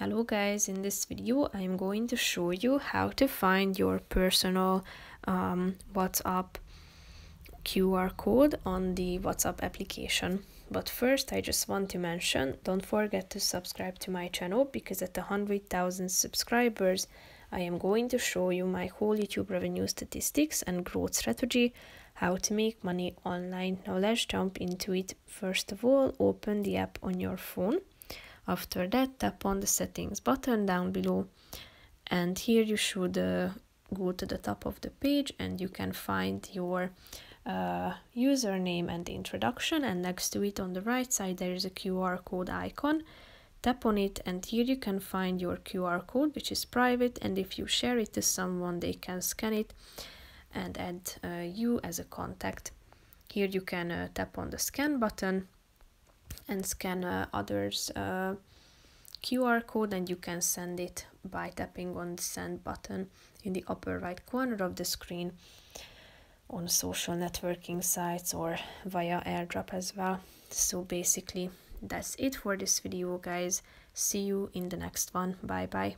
Hello guys, in this video I'm going to show you how to find your personal WhatsApp QR code on the WhatsApp application. But first I just want to mention, don't forget to subscribe to my channel, because at 100,000 subscribers I am going to show you my whole YouTube revenue statistics and growth strategy, how to make money online. Now let's jump into it. First of all, open the app on your phone. After that, tap on the settings button down below, and here you should go to the top of the page and you can find your username and introduction, and next to it on the right side there is a QR code icon. Tap on it and here you can find your QR code, which is private, and if you share it to someone they can scan it and add you as a contact. Here you can tap on the scan button and scan others' QR code, and you can send it by tapping on the send button in the upper right corner of the screen on social networking sites or via AirDrop as well. So basically that's it for this video guys. See you in the next one. Bye bye.